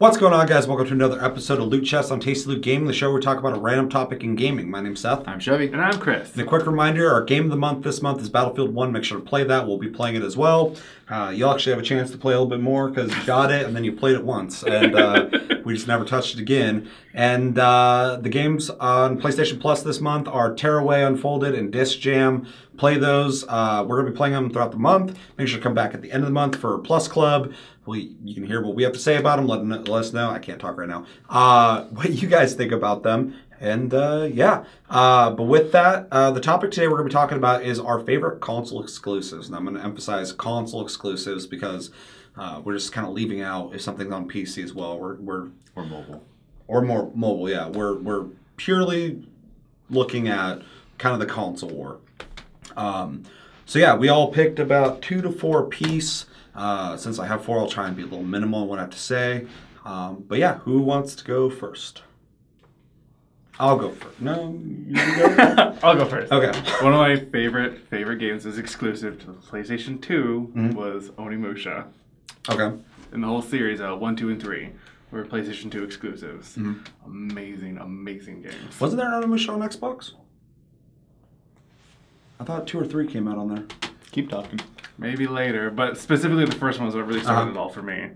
What's going on, guys? Welcome to another episode of Loot Chess on Tasty Loot Gaming, the show where we talk about a random topic in gaming. My name's Seth. I'm Chevy. And I'm Chris. And a quick reminder, our game of the month this month is Battlefield 1. Make sure to play that. We'll be playing it as well. You'll actually have a chance to play a little bit more because you got it and then you played it once. And we just never touched it again. And the games on PlayStation Plus this month are Tearaway Unfolded and Disc Jam. Play those. We're going to be playing them throughout the month. Make sure to come back at the end of the month for Plus Club. You can hear what we have to say about them. Let us know. I can't talk right now. What you guys think about them. And yeah. But with that, the topic today we're going to be talking about is our favorite console exclusives. And I'm going to emphasize console exclusives because we're just kind of leaving out if something's on PC as well. Or mobile. Or more mobile, yeah. We're purely looking at kind of the console war. So yeah, we all picked about 2 to 4 a piece. Since I have 4, I'll try and be a little minimal in what I have to say. But yeah, who wants to go first? I'll go first. No, you go first. I'll go first. Okay. One of my favorite games is exclusive to the PlayStation 2 was Onimusha. Okay. And the whole series, 1, 2, and 3 were PlayStation 2 exclusives. Amazing, amazing games. Wasn't there an Onimusha on Xbox? I thought 2 or 3 came out on there. Keep talking. Maybe later, but specifically the first one is what really started it all for me.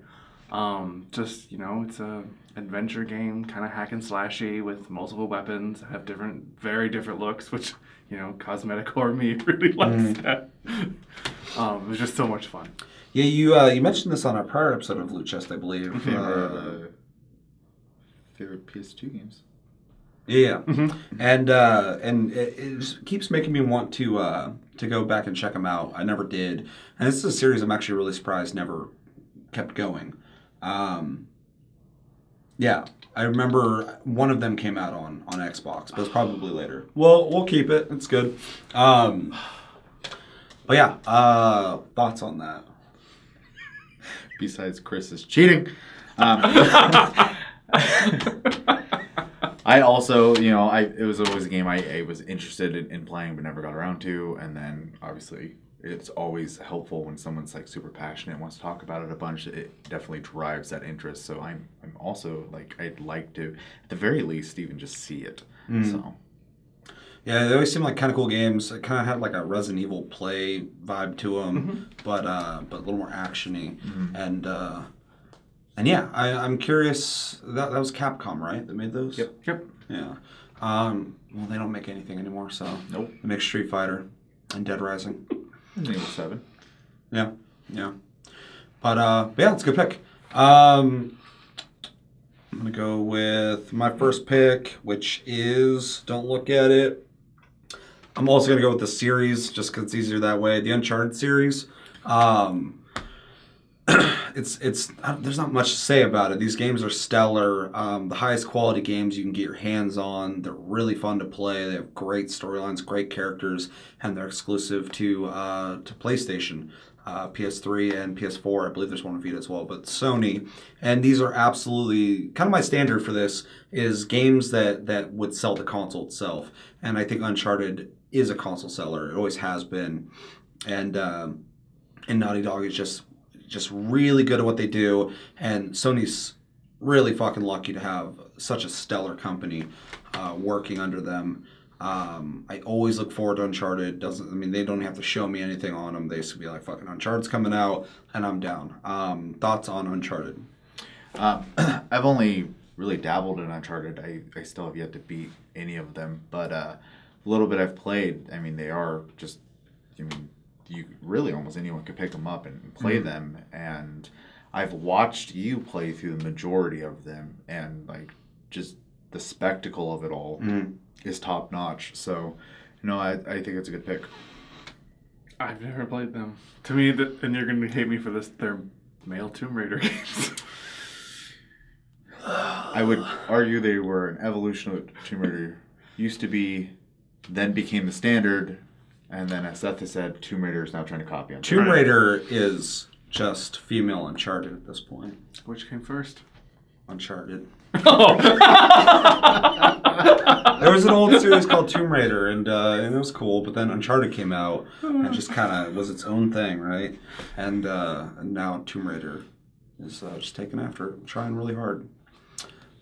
Just, you know, it's a adventure game, kind of hack and slashy with multiple weapons that have different, very different looks, which, you know, cosmetic or me really likes that. It was just so much fun. Yeah, you mentioned this on our prior episode of Loot Chest, I believe. Favorite PS2 games. Yeah, and it just keeps making me want to go back and check them out. I never did, and this is a series I'm actually really surprised never kept going. Yeah, I remember one of them came out on Xbox, but it's probably later. Well, we'll keep it. It's good. But yeah, thoughts on that? Besides, Chris is cheating. I also, you know, it was always a game I was interested in playing but never got around to, and then obviously it's always helpful when someone's like super passionate and wants to talk about it a bunch. It definitely drives that interest. So I'm also like, I'd like to at the very least even just see it. So yeah, they always seem like kind of cool games. It kind of had like a Resident Evil play vibe to them, but a little more actiony. And yeah, I'm curious, that was Capcom, right, that made those? Yep. Yeah. Well, they don't make anything anymore, so. Nope. They make Street Fighter and Dead Rising. Resident Evil 7. Yeah. But yeah, it's a good pick. I'm going to go with my first pick, which is, don't look at it. I'm also going to go with the series, just because it's easier that way. The Uncharted series. There's not much to say about it. These games are stellar. The highest quality games you can get your hands on. They're really fun to play. They have great storylines, great characters, and they're exclusive to PlayStation, PS3 and PS4. I believe there's one on Vita as well, but Sony. And these are absolutely kind of my standard for this is games that would sell the console itself. And I think Uncharted is a console seller. It always has been. And Naughty Dog is just really good at what they do, and Sony's really fucking lucky to have such a stellar company working under them. I always look forward to Uncharted. They don't have to show me anything on them. They used to be like, fucking Uncharted's coming out, and I'm down. Thoughts on Uncharted? I've only really dabbled in Uncharted. I still have yet to beat any of them, but a little bit I've played. They are just, you really almost anyone could pick them up and play them, and I've watched you play through the majority of them, and like just the spectacle of it all is top notch. So, I think it's a good pick. I've never played them. To me, and you're gonna hate me for this, they're male Tomb Raider games. I would argue they were an evolution of Tomb Raider. Used to be, then became the standard. And then, as Seth has said, Tomb Raider is now trying to copy Uncharted. Tomb Raider is just female Uncharted at this point. Which came first? Uncharted. Oh! There was an old series called Tomb Raider, and it was cool, but then Uncharted came out, and it just kind of was its own thing, right? And now Tomb Raider And so I was just taking after it, trying really hard.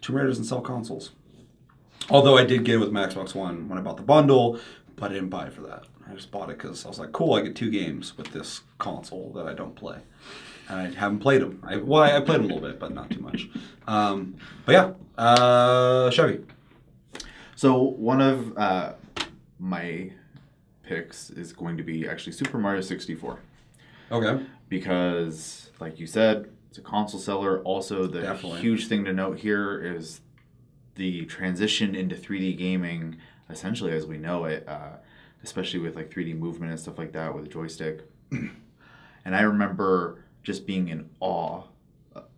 Tomb Raider doesn't sell consoles. Although I did get it with my Xbox One when I bought the bundle, but I didn't buy it for that. I just bought it because I was like, cool, I get two games with this console that I don't play. And I haven't played them. I played them a little bit, but not too much. But yeah, Chevy. So one of my picks is going to be actually Super Mario 64. Okay. Because, like you said, it's a console seller. Also, the huge thing to note here is the transition into 3D gaming, essentially as we know it, especially with like 3D movement and stuff like that with a joystick. And I remember just being in awe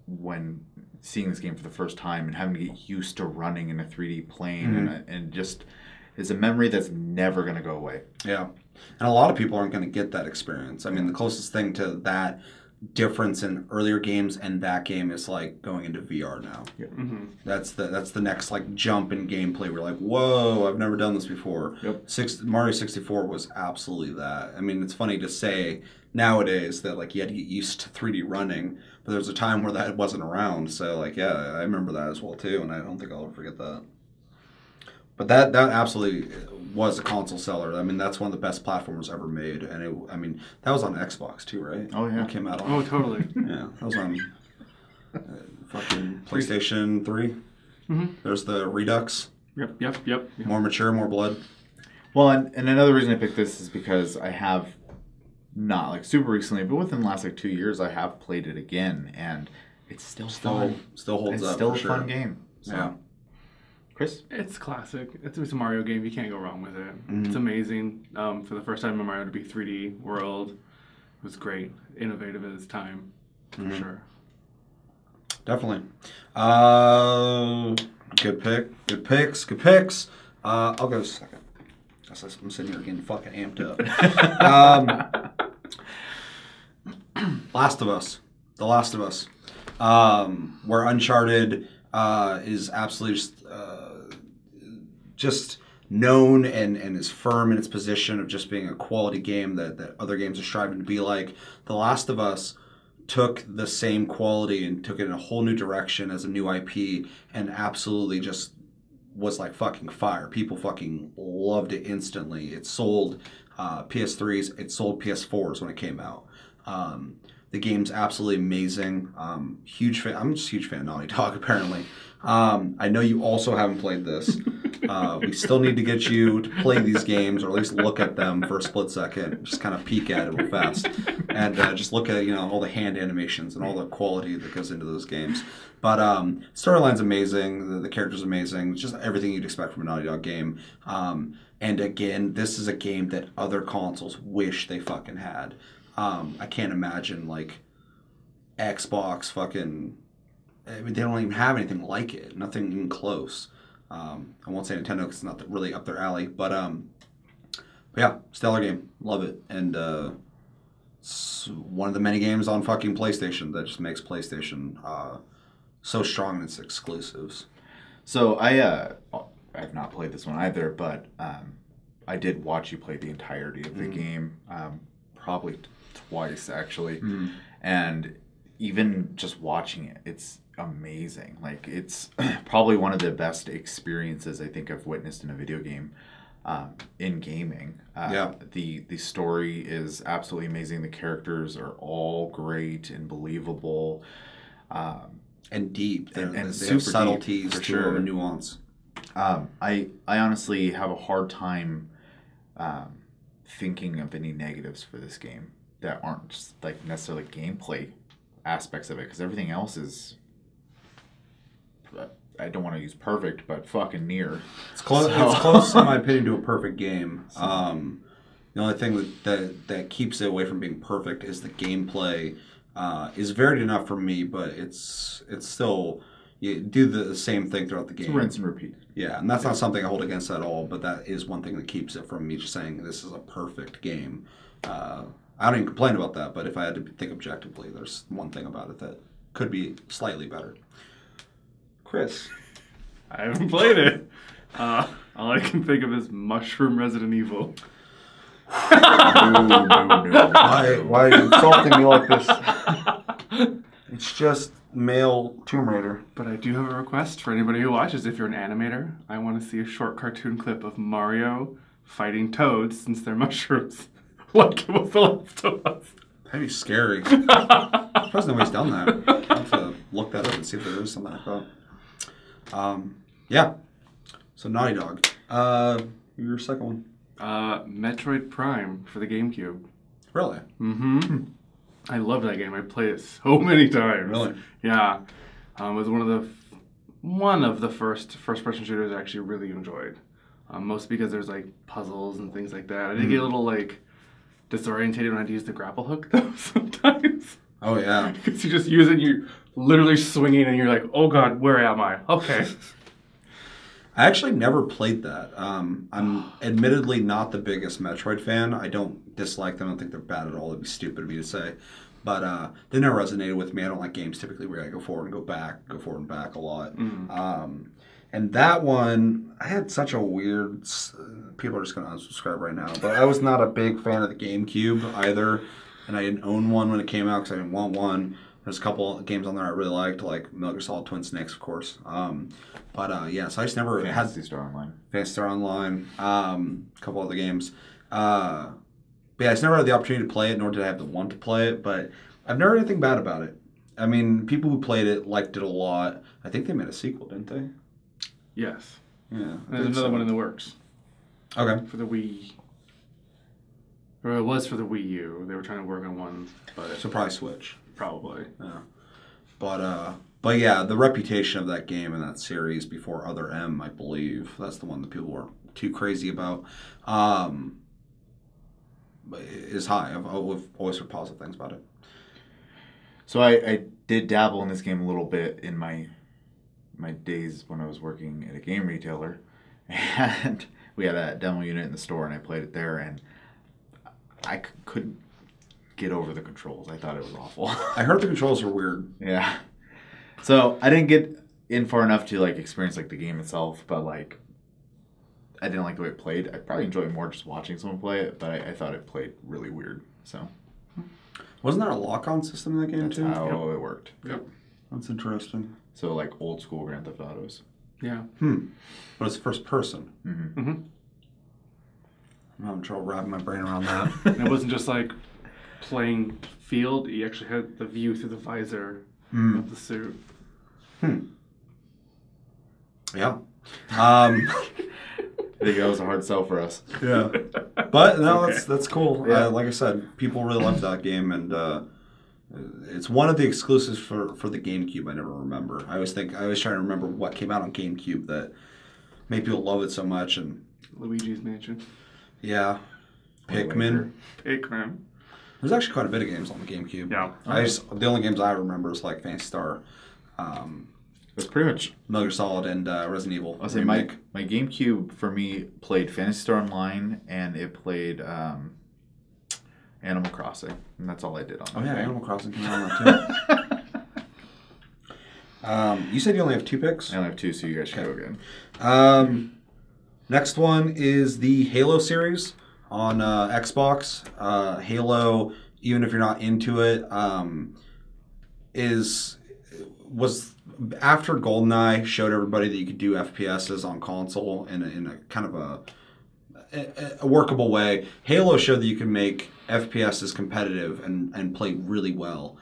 when seeing this game for the first time and having to get used to running in a 3D plane. Mm-hmm. and just is a memory that's never going to go away. Yeah. And a lot of people aren't going to get that experience. I mean, the closest thing to that difference in earlier games and that game is like going into VR now. Yep. Mm-hmm. That's the next like jump in gameplay. We're like, whoa, I've never done this before. Yep. Mario 64 was absolutely that. I mean, it's funny to say nowadays that like you had to get used to 3D running, but there was a time where that wasn't around. So like, yeah, I remember that as well too, and I don't think I'll ever forget that. But that absolutely was a console seller. I mean, that's one of the best platforms ever made. And it, I mean, that was on Xbox too, right? Oh, yeah. It came out on. Oh, totally. Yeah, that was on fucking PlayStation 3. Mm-hmm. There's the Redux. Yep. More mature, more blood. Well, and another reason I picked this is because I have not, like, super recently, but within the last, like, 2 years, I have played it again. And it's still fun. Still holds up. It's still a fun game. So. Yeah. Chris? It's classic. It's a Mario game. You can't go wrong with it. Mm-hmm. It's amazing. For the first time in Mario to be 3D world, it was great. Innovative at its time, for sure. Definitely. Good pick. Good picks. I'll go second. I'm sitting here getting fucking amped up. The Last of Us. Where Uncharted is absolutely just known and is firm in its position of just being a quality game that other games are striving to be like. The Last of Us took the same quality and took it in a whole new direction as a new IP and absolutely just was like fucking fire. People fucking loved it instantly. It sold PS3s. It sold PS4s when it came out. The game's absolutely amazing. Huge fan. I'm just a huge fan of Naughty Dog, apparently. I know you also haven't played this. We still need to get you to play these games, or at least look at them for a split second. Just kind of peek at it real fast, and just look at all the hand animations and all the quality that goes into those games. But storyline's amazing. The character's amazing. It's just everything you'd expect from a Naughty Dog game. And again, this is a game that other consoles wish they fucking had. I can't imagine, like, Xbox fucking... I mean, they don't even have anything like it. Nothing even close. I won't say Nintendo because it's not really up their alley. But yeah, stellar game. Love it. And it's one of the many games on fucking PlayStation that just makes PlayStation so strong in its exclusives. So I have not played this one either, but I did watch you play the entirety of the game. Probably twice, actually. And even just watching it, it's amazing. Like, it's probably one of the best experiences I think I've witnessed in a video game, in gaming. The story is absolutely amazing. The characters are all great and believable, and deep, and super subtleties deep, for sure, and nuance. I honestly have a hard time thinking of any negatives for this game that aren't just, like, necessarily gameplay aspects of it, because everything else is, I don't want to use perfect, but fucking near. It's close. So. It's close, in my opinion, to a perfect game. The only thing that keeps it away from being perfect is the gameplay is varied enough for me, but it's still. You do the same thing throughout the game. It's rinse and repeat. Yeah, and that's not something I hold against at all, but that is one thing that keeps it from me just saying this is a perfect game. I don't even complain about that, but if I had to think objectively, there's one thing about it that could be slightly better. Chris? I haven't played it. All I can think of is Mushroom Resident Evil. No. Why are you insulting me like this? It's just male Tomb Raider. But I do have a request for anybody who watches. If you're an animator, I want to see a short cartoon clip of Mario fighting toads since they're mushrooms. Like it was The Last of Us. That'd be scary. There's nobody's done that. I'll have to look that up and see if there is something like that. Yeah. So Naughty Dog. Your second one. Metroid Prime for the GameCube. Really? Mm-hmm. I love that game. I played it so many times. Really? Yeah. It was one of the first-person shooters I actually really enjoyed. Mostly because there's like puzzles and things like that. I did get a little like disorientated when I had to use the grapple hook though sometimes. Oh yeah. Because you just use it, you're literally swinging, and you're like, oh god, where am I? Okay. I actually never played that. I'm admittedly not the biggest Metroid fan. I don't dislike them. I don't think they're bad at all. It'd be stupid of me to say. But they never resonated with me. I don't like games typically where I go forward and go forward and back a lot. Mm-hmm. And that one, I had such a weird... people are just going to unsubscribe right now. But I was not a big fan of the GameCube either. And I didn't own one when it came out because I didn't want one. There's a couple games on there I really liked, like Metal Gear Solid, Twin Snakes, of course. Yeah, so I just never had... Phantasy Star Online. Phantasy Star Online. A couple other games. But yeah, I just never had the opportunity to play it, nor did I have the want to play it. But I've never heard anything bad about it. I mean, people who played it liked it a lot. I think they made a sequel, didn't they? Yes. Yeah. There's another one in the works. Okay. For the Wii. Or it was for the Wii U. They were trying to work on one. But so probably Switch. Probably. Yeah. But yeah, the reputation of that game and that series before Other M, I believe. That's the one that people were too crazy about. Is high. I've always heard positive things about it. So I did dabble in this game a little bit in my days when I was working at a game retailer, and we had a demo unit in the store, and I played it there, and I couldn't get over the controls. I thought it was awful. I heard the controls were weird. Yeah. So I didn't get in far enough to like experience like the game itself, but like I didn't like the way it played. I probably enjoyed it more just watching someone play it, but I thought it played really weird. So wasn't there a lock-on system in that game too? That's how it worked. Yep. That's interesting. So like old school Grand Theft Autos. Yeah. But it's first person. Mm-hmm. Mm-hmm. I'm having trouble wrapping my brain around that. And it wasn't just like playing field. You actually had the view through the visor of the suit. Yeah. I think that was a hard sell for us. Yeah. But no, okay. That's cool. Yeah. Like I said, people really loved that game, and it's one of the exclusives for the GameCube. I never remember. I always try to remember what came out on GameCube that made people love it so much. And Luigi's Mansion. Yeah. Pikmin. Pikmin. There's actually quite a bit of games on the GameCube. Yeah. The only games I remember is like Phantasy Star. That's pretty much Metal Gear Solid and Resident Evil. I'll say my GameCube for me played Phantasy Star Online, and it played Animal Crossing, and that's all I did on that. Oh yeah, Animal Crossing came out on that too. You said you only have two picks? I only have two, so you guys should go again. Next one is the Halo series on Xbox. Halo, even if you're not into it, was after GoldenEye showed everybody that you could do FPSs on console in a kind of a workable way. Halo showed that you can make FPSs competitive and play really well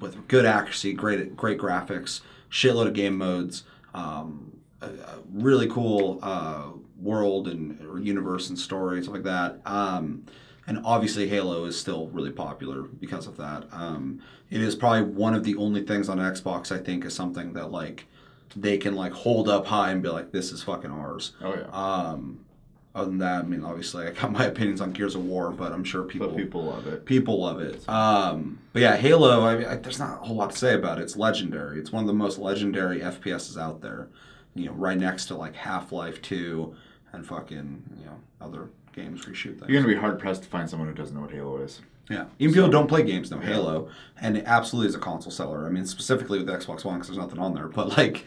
with good accuracy, great graphics, shitload of game modes, a really cool world or universe and story, stuff like that. And obviously Halo is still really popular because of that. It is probably one of the only things on Xbox, I think, is something that like they can like hold up high and be like, this is fucking ours. Oh yeah. Other than that, I mean, obviously I got my opinions on Gears of War, but I'm sure people love it. People love it. But yeah, Halo, there's not a whole lot to say about it. It's legendary. It's one of the most legendary FPSs out there. You know, right next to like Half-Life 2 and fucking, you know, other games where you shoot things. You're gonna be hard pressed to find someone who doesn't know what Halo is. Yeah, even people who don't play games know Halo, and it absolutely is a console seller. I mean, specifically with the Xbox One because there's nothing on there. But like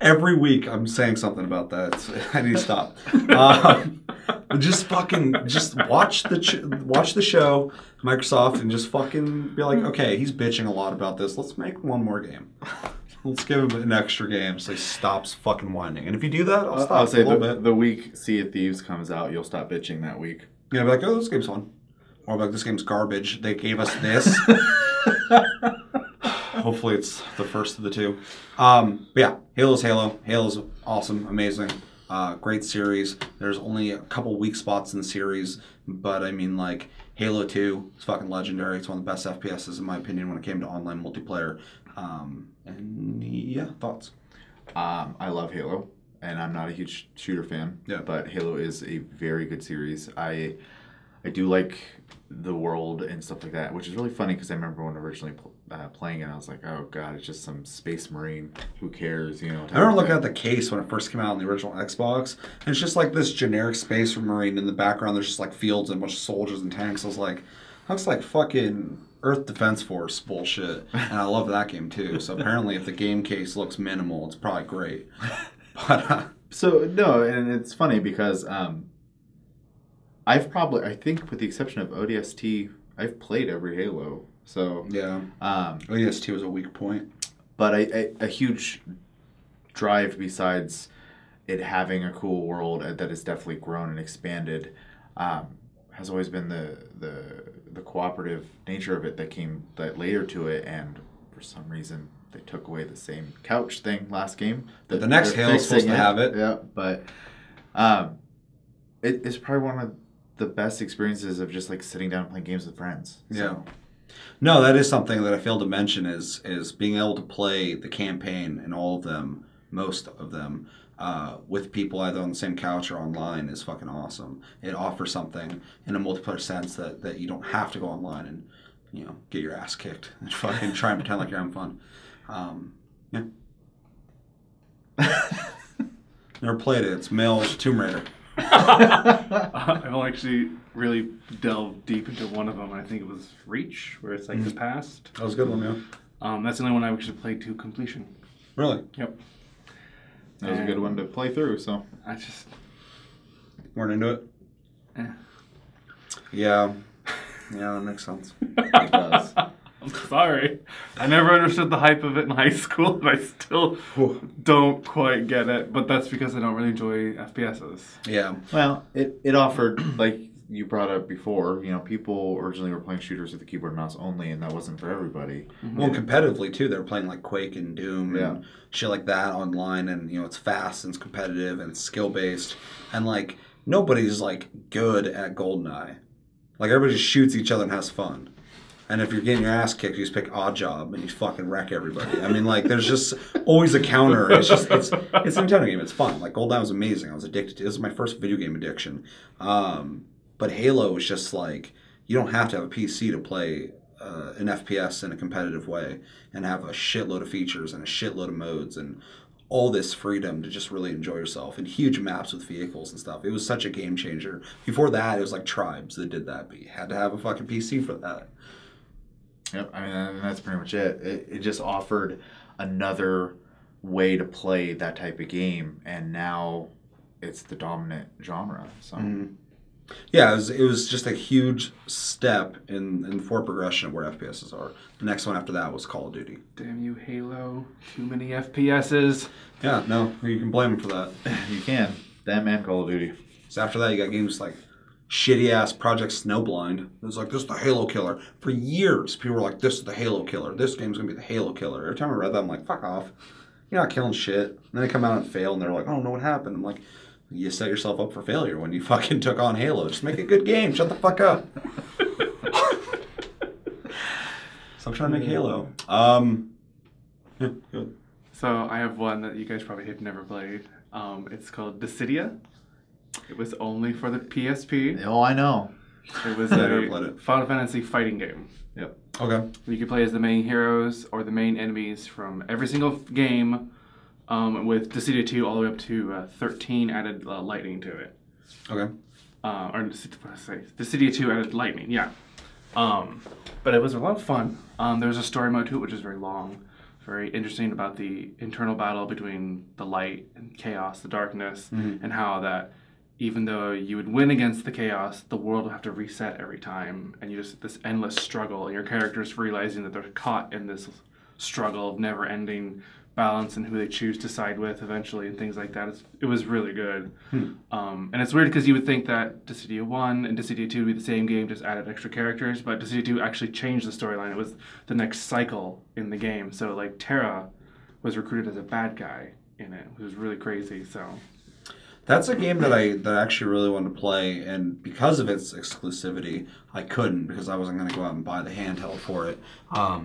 every week, I'm saying something about that. So I need to stop. Just fucking, just watch the show, Microsoft, and just fucking be like, okay, he's bitching a lot about this. Let's make one more game. Let's give him an extra game so he stops fucking whining. And if you do that, I'll stop I'll say a little bit. The week Sea of Thieves comes out, you'll stop bitching that week. Yeah, be like, oh, this game's fun. Or like, this game's garbage. They gave us this. Hopefully it's the first of the two. But yeah, Halo's Halo. Halo's awesome, amazing. Great series. There's only a couple weak spots in the series, but I mean, like, Halo 2 is fucking legendary. It's one of the best FPSs, in my opinion, when it came to online multiplayer. And yeah, thoughts? I love Halo, and I'm not a huge shooter fan, but Halo is a very good series. I do like the world and stuff like that, which is really funny because I remember when originally playing it, I was like, oh god, it's just some space marine. Who cares, you know? I remember looking at the case when it first came out on the original Xbox, and it's just like this generic space marine in the background. There's just like fields and a bunch of soldiers and tanks. I was like, looks like fucking Earth Defense Force bullshit. And I love that game too. So apparently if the game case looks minimal, it's probably great. But so, no, and it's funny because... I think with the exception of ODST, I've played every Halo. So yeah, ODST was a weak point. But a huge drive besides it having a cool world that has definitely grown and expanded has always been the cooperative nature of it that came later to it, and for some reason they took away the same couch thing last game. That the next Halo's supposed to have it. Yeah, but it's probably one of the best experiences of just like sitting down and playing games with friends. So. Yeah. No, that is something that I failed to mention is being able to play the campaign and all of them, most of them, with people either on the same couch or online is fucking awesome. It offers something in a multiplayer sense that you don't have to go online and, you know, get your ass kicked and fucking try and pretend like you're having fun. Yeah. Never played it. It's male Tomb Raider. I'll actually really delve deep into one of them. I think it was Reach, where it's like the past. That was a good one, yeah. That's the only one I actually played to completion. Really? Yep. That was a good one to play through, so. I just... weren't into it? Eh. Yeah. Yeah, that makes sense. It does. I'm sorry. I never understood the hype of it in high school, and I still don't quite get it. But that's because I don't really enjoy FPSs. Yeah. Well, it offered, like you brought up before, you know, people originally were playing shooters with the keyboard and mouse only, and that wasn't for everybody. Mm-hmm. Well, competitively, too. They were playing, like, Quake and Doom and shit like that online, and, you know, it's fast, and it's competitive, and it's skill-based. And, like, nobody's, like, good at GoldenEye. Like, everybody just shoots each other and has fun. And if you're getting your ass kicked, you just pick Odd Job and you fucking wreck everybody. I mean, like, there's just always a counter. It's just, it's a Nintendo game. It's fun. Like, GoldenEye was amazing. I was addicted to it. This was my first video game addiction. But Halo is just like, you don't have to have a PC to play an FPS in a competitive way and have a shitload of features and a shitload of modes and all this freedom to just really enjoy yourself and huge maps with vehicles and stuff. It was such a game changer. Before that, it was like Tribes that did that, but you had to have a fucking PC for that. Yep, I mean, that's pretty much it. It just offered another way to play that type of game, and now it's the dominant genre. So, yeah, it was just a huge step in the forward progression of where FPSs are. The next one after that was Call of Duty. Damn you, Halo. Too many FPSs. Yeah, no, you can blame them for that. You can. Them and Call of Duty. So after that, you got games like... shitty-ass Project Snowblind. It was like, this is the Halo killer. For years, people were like, this is the Halo killer. This game's going to be the Halo killer. Every time I read that, I'm like, fuck off. You're not killing shit. And then they come out and fail, and they're like, I don't know what happened. I'm like, you set yourself up for failure when you fucking took on Halo. Just make a good game. Shut the fuck up. So I'm trying to make Halo. Yeah, good. So I have one that you guys probably have never played. It's called Dissidia. It was only for the PSP. Oh, I know. It was a Final Fantasy fighting game. Yep. Okay. You could play as the main heroes or the main enemies from every single game, with Dissidia 2 all the way up to 13 added Lightning to it. Okay. Or what did I say? Dissidia 2 added Lightning, yeah. But it was a lot of fun. There was a story mode to it, which is very long, very interesting about the internal battle between the light and chaos, the darkness, and how that even though you would win against the chaos, the world would have to reset every time, and you just this endless struggle, and your characters realizing that they're caught in this struggle of never-ending balance and who they choose to side with eventually and things like that. It was really good. And it's weird because you would think that Dissidia 1 and Dissidia 2 would be the same game, just added extra characters, but Dissidia 2 actually changed the storyline. It was the next cycle in the game. So like Terra was recruited as a bad guy in it, which was really crazy. So that's a game that I actually really wanted to play, and because of its exclusivity, I couldn't because I wasn't going to go out and buy the handheld for it.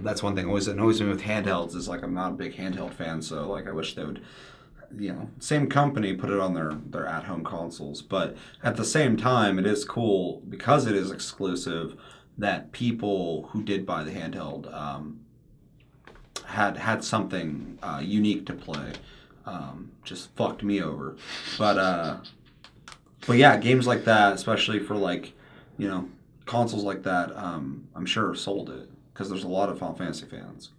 That's one thing always annoys me with handhelds is like I'm not a big handheld fan, so like I wish they would, you know, same company put it on their at-home consoles. But at the same time, it is cool because it is exclusive that people who did buy the handheld had something unique to play. Just fucked me over, but yeah, games like that, especially for like, you know, consoles like that, I'm sure sold it because there's a lot of Final Fantasy fans.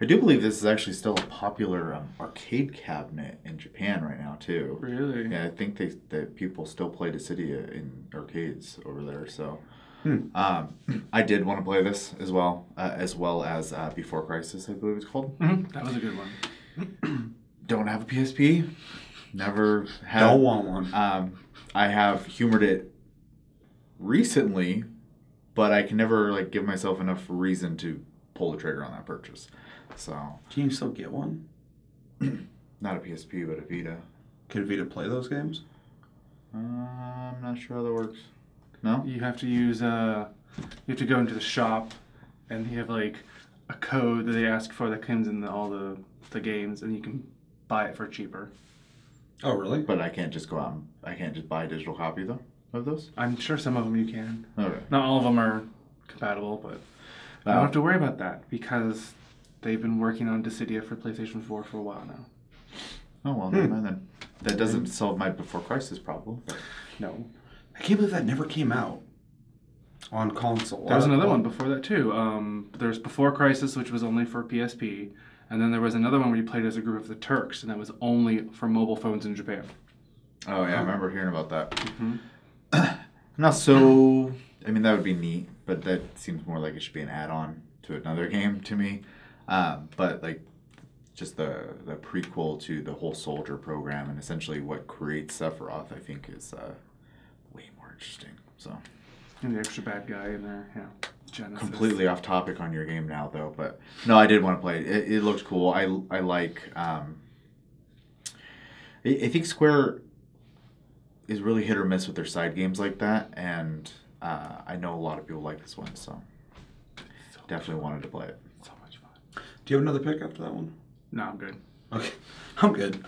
I do believe this is actually still a popular arcade cabinet in Japan right now too. Really? Yeah, I think that people still play Dissidia in arcades over there. So I did want to play this as well as Before Crisis, I believe it's called. That was a good one. Don't have a PSP. Never had. Don't want one. I have humored it recently, but I can never like give myself enough reason to pull the trigger on that purchase. So can you still get one? Not a PSP, but a Vita. Could Vita play those games? I'm not sure how that works. No. You have to use you have to go into the shop, and you have like a code that they ask for that comes in all the games, and you can buy it for cheaper. Oh, really? But I can't just go out and I can't just buy a digital copy though of those? I'm sure some of them you can. Okay. Not all of them are compatible, but I don't have to worry about that because they've been working on Dissidia for PlayStation 4 for a while now. Oh, well, then that doesn't solve my Before Crisis problem. But. No. I can't believe that never came out on console. There was another one before that too. There's Before Crisis, which was only for PSP. And then there was another one where you played as a group of the Turks, and that was only for mobile phones in Japan. Oh, yeah, I remember hearing about that. Not so... I mean, that would be neat, but that seems more like it should be an add-on to another game to me. But, like, just the prequel to the whole soldier program and essentially what creates Sephiroth, I think, is way more interesting. So. And the extra bad guy in there, yeah. Genesis. Completely off topic on your game now, though. But no, I did want to play it. It looks cool. I like. I think Square is really hit or miss with their side games like that, and I know a lot of people like this one, so definitely wanted to play it. So much fun. Do you have another pick after that one? No, I'm good. Okay, I'm good.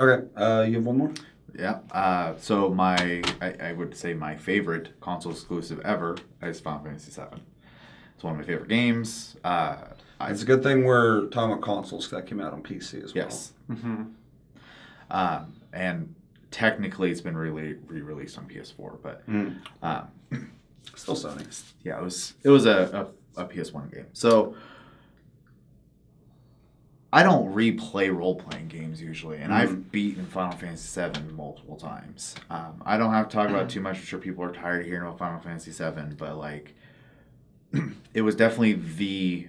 Okay, you have one more. Yeah, so I would say my favorite console exclusive ever is Final Fantasy VII. It's one of my favorite games. It's a good thing we're talking about consoles because that came out on PC as well. Yes. And technically it's been re-released on PS4, but... still Sony. Yeah, it was a PS1 game. So... I don't replay role-playing games usually, and I've beaten Final Fantasy VII multiple times. I don't have to talk about it too much. I'm sure people are tired of hearing about Final Fantasy VII, but like, it was definitely the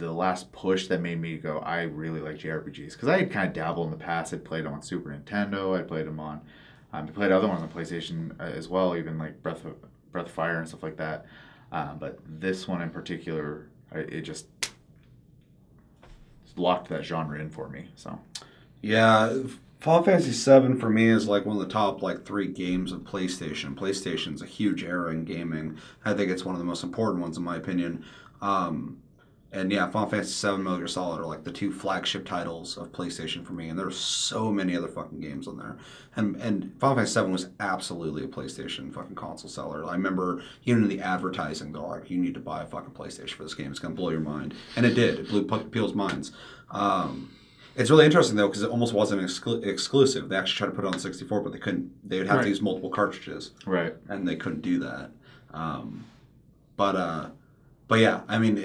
last push that made me go, I really like JRPGs, because I had kind of dabbled in the past. I'd played them on Super Nintendo. I played them on, I played other ones on PlayStation as well, even like Breath of Fire and stuff like that. But this one in particular, it just locked that genre in for me. So yeah, Final Fantasy 7 for me is like one of the top like 3 games of PlayStation. PlayStation's a huge era in gaming. I think it's one of the most important ones in my opinion. And yeah, Final Fantasy 7 and Metal Gear Solid are like the 2 flagship titles of PlayStation for me, and there's so many other fucking games on there. And Final Fantasy 7 was absolutely a PlayStation fucking console seller. I remember even in the advertising, they're like, you need to buy a fucking PlayStation for this game. It's going to blow your mind. And it did. It blew people's minds. It's really interesting though, because it almost wasn't exclusive. They actually tried to put it on the 64, but they couldn't. They would have to use multiple cartridges. Right. And they couldn't do that. But yeah, I mean,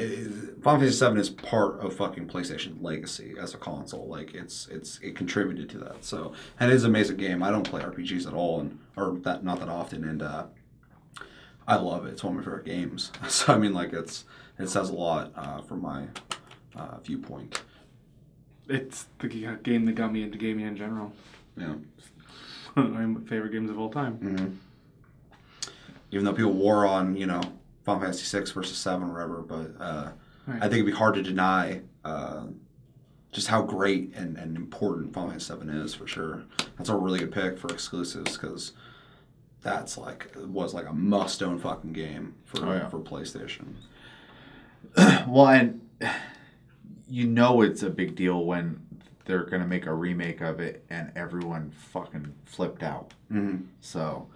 Final Fantasy VII is part of fucking PlayStation legacy as a console. Like, it contributed to that. So, and it is an amazing game. I don't play RPGs at all, not that often, and I love it. It's one of my favorite games. So I mean, like, it says a lot from my viewpoint. It's the game that got me into gaming in general. Yeah, one of my favorite games of all time. Mm-hmm. Even though people war on, you know, Final Fantasy VI versus VII or whatever, but I think it'd be hard to deny just how great and important Final Fantasy VII is, for sure. That's a really good pick for exclusives, because that's was a must-own fucking game for PlayStation. Well, and you know it's a big deal when they're gonna make a remake of it and everyone fucking flipped out. Mm-hmm. So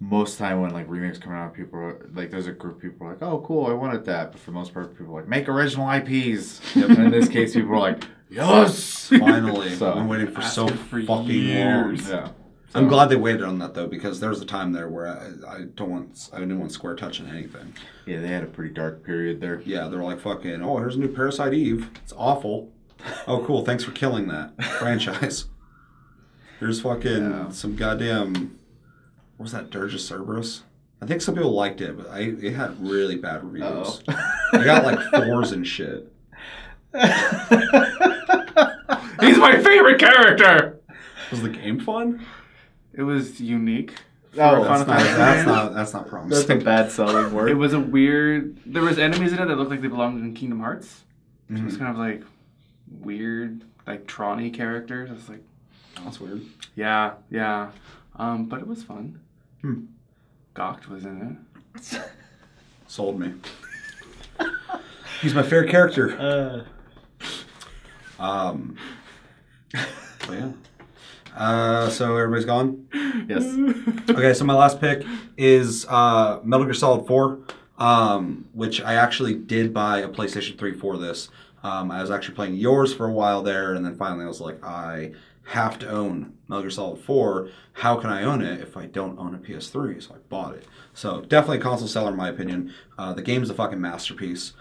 most time when, like, remakes come out, people are, like, there's a group of people like, oh, cool, I wanted that. But for the most part, people are like, make original IPs. Yep. And in this case, people are like, yes! Finally. So, I'm waiting for fucking years. Long. Yeah. So, I'm glad they waited on that, though, because there was a time there where I didn't want Square touching anything. Yeah, they had a pretty dark period there. Yeah, they were like, fucking, oh, here's a new Parasite Eve. It's awful. Oh, cool, thanks for killing that franchise. Here's fucking some goddamn... What was that, Dirge of Cerberus? I think some people liked it, but it had really bad reviews. I got like 4s and shit. He's my favorite character! Was the game fun? It was unique. Oh, that's not promising. That's a bad selling word. It was a weird... There was enemies in it that looked like they belonged in Kingdom Hearts. So it was kind of like weird, like Tron-y characters. I was like... Oh, that's weird. Yeah, yeah. But it was fun. Gocht was in it. Sold me. He's my favorite character. But yeah. So everybody's gone? Yes. Okay, so my last pick is Metal Gear Solid 4, which I actually did buy a PlayStation 3 for this. I was actually playing yours for a while there, and then finally I was like, I have to own Metal Gear Solid 4. How can I own it if I don't own a PS3? So I bought it. So definitely a console seller in my opinion. The game's a fucking masterpiece.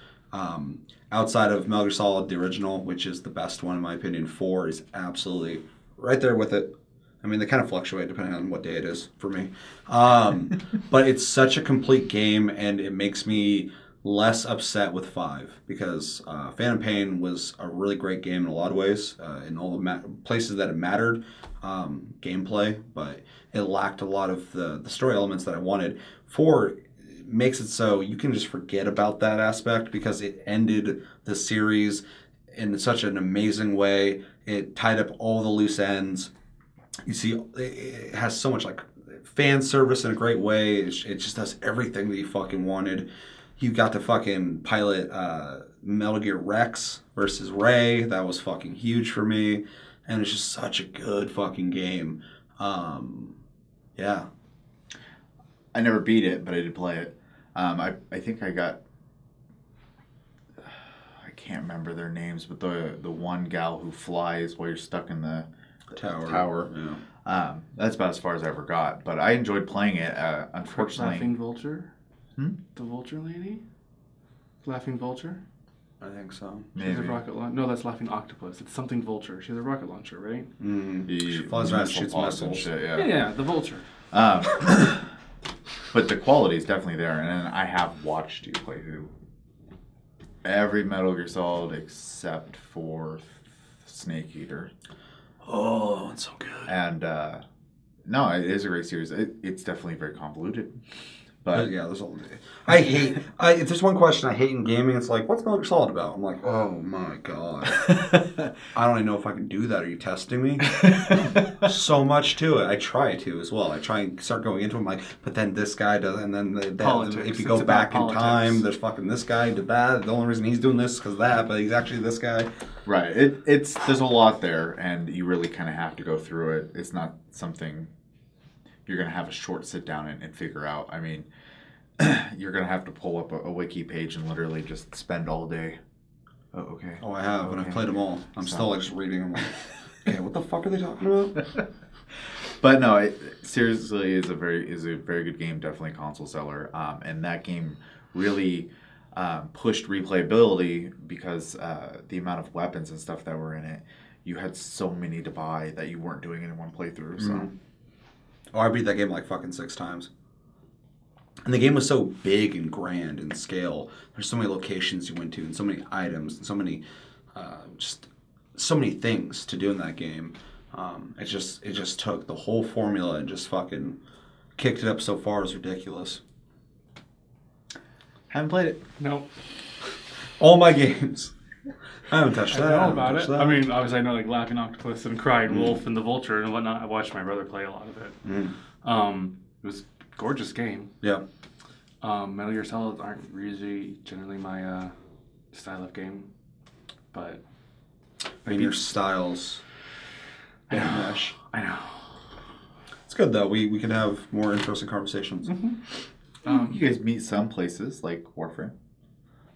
Outside of Metal Gear Solid, the original, which is the best one in my opinion, 4 is absolutely right there with it. I mean, they kind of fluctuate depending on what day it is for me. But it's such a complete game, and it makes me less upset with 5, because Phantom Pain was a really great game in a lot of ways, in all the places that it mattered, gameplay, but it lacked a lot of the story elements that I wanted. 4 makes it so you can just forget about that aspect, because it ended the series in such an amazing way. It tied up all the loose ends. You see, it has so much like fan service in a great way. It just does everything that you fucking wanted. You got to fucking pilot Metal Gear Rex versus Ray. That was fucking huge for me. And it's just such a good fucking game. Yeah. I never beat it, but I did play it. I think I got... I can't remember their names, but the one gal who flies while you're stuck in the tower. Yeah. That's about as far as I ever got. But I enjoyed playing it. Unfortunately... Laughing Vulture? The Vulture lady? Laughing Vulture? I think so. Maybe. She has a rocket launcher. No, that's Laughing Octopus. It's something Vulture. She has a rocket launcher, right? She flies around, shoots missiles and shit. Yeah. Yeah, the Vulture. But the quality is definitely there, and I have watched you play every Metal Gear Solid except for Snake Eater. Oh, it's so good. And no, it is a great series. It's definitely very convoluted. But yeah, if there's one question I hate in gaming, it's like, what's Metal Gear Solid about? I'm like, oh my god, I don't even know if I can do that. Are you testing me? So much to it. I try to as well. I try and start going into it. I'm like, but then this guy does, and then if you go back in time, there's fucking this guy did that. The only reason he's doing this is because that, but he's actually this guy. Right. There's a lot there, and you really kind of have to go through it. It's not something you're going to have a short sit down and figure out. I mean, you're going to have to pull up a wiki page and literally just spend all day. Oh, okay. Oh, I have, and I've played them all. I'm still like just reading them. Like, okay, what the fuck are they talking about? But no, it seriously is a very good game, definitely a console seller. And that game really pushed replayability because the amount of weapons and stuff that were in it, you had so many to buy that you weren't doing it in one playthrough. So, oh, I beat that game like fucking 6 times. And the game was so big and grand in scale. There's so many locations you went to, and so many items, and so many, just so many things to do in that game. It just took the whole formula and just fucking kicked it up so far. It's ridiculous. Haven't played it. No. All my games. I haven't touched that. I know about it. I mean, obviously I know like Laughing Octopus and Crying Wolf and The Vulture and whatnot. I watched my brother play a lot of it. It was a gorgeous game. Yeah. Metal Gear Solid aren't usually generally my style of game, but I mean your styles. I know. It's good though. We can have more interesting conversations. You guys meet some places like Warframe.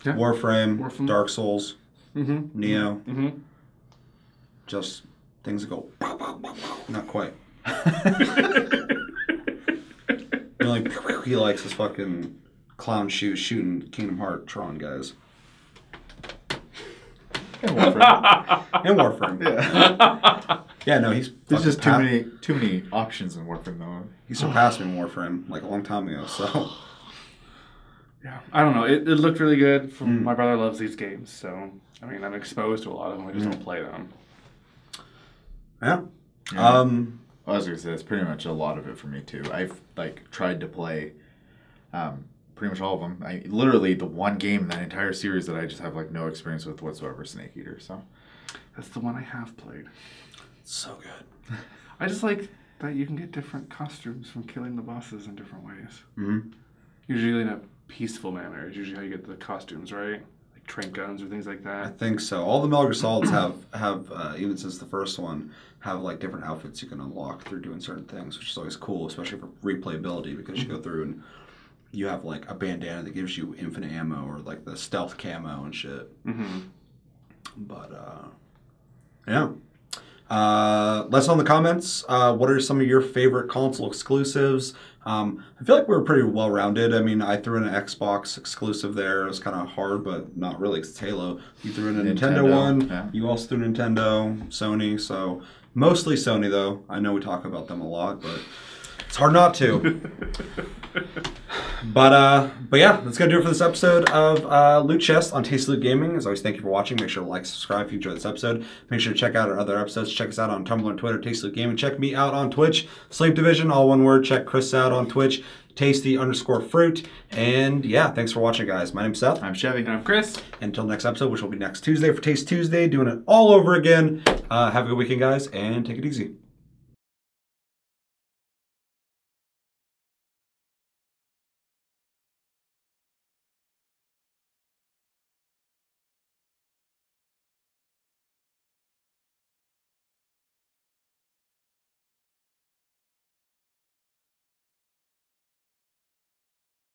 Yeah. Warframe, Dark Souls, Neo. Just things that go bow, bow, bow, bow. Not quite. You know, like pew, pew, he likes his fucking clown shoes shooting Kingdom Hearts Tron guys. And Warframe. Yeah. Yeah, no, he's. There's just too many options in Warframe though. He surpassed me in Warframe like a long time ago. So, yeah, I don't know. It looked really good. My brother loves these games, so I mean, I'm exposed to a lot of them. I just don't play them. Yeah. I was gonna say that's pretty much a lot of it for me too. I've like tried to play, pretty much all of them. I literally the one game in that entire series that I just have like no experience with whatsoever, Snake Eater. So, that's the one I have played. So good. I just like that you can get different costumes from killing the bosses in different ways. Usually in a peaceful manner is usually how you get the costumes, right? Like trank guns or things like that. I think so. All the Metal Gear Solids have even since the first one, have like different outfits you can unlock through doing certain things, which is always cool, especially for replayability because you go through and you have like a bandana that gives you infinite ammo or like the stealth camo and shit. But, yeah. Less on the comments. What are some of your favorite console exclusives? I feel like we were pretty well-rounded. I mean, I threw in an Xbox exclusive there. It was kind of hard, but not really because it's Halo. You threw in a Nintendo one. Yeah. You also threw Nintendo, Sony. So mostly Sony, though. I know we talk about them a lot, but it's hard not to. But yeah, that's going to do it for this episode of Loot Chess on Tasty Loot Gaming. As always, thank you for watching. Make sure to like, subscribe if you enjoyed this episode. Make sure to check out our other episodes. Check us out on Tumblr and Twitter, Tasty Loot Gaming. Check me out on Twitch, Sleep Division, all one word. Check Chris out on Twitch, Tasty_Fruit. And yeah, thanks for watching, guys. My name's Seth. I'm Chevy. And I'm Chris. And until next episode, which will be next Tuesday for Taste Tuesday, doing it all over again. Have a good weekend, guys, and take it easy.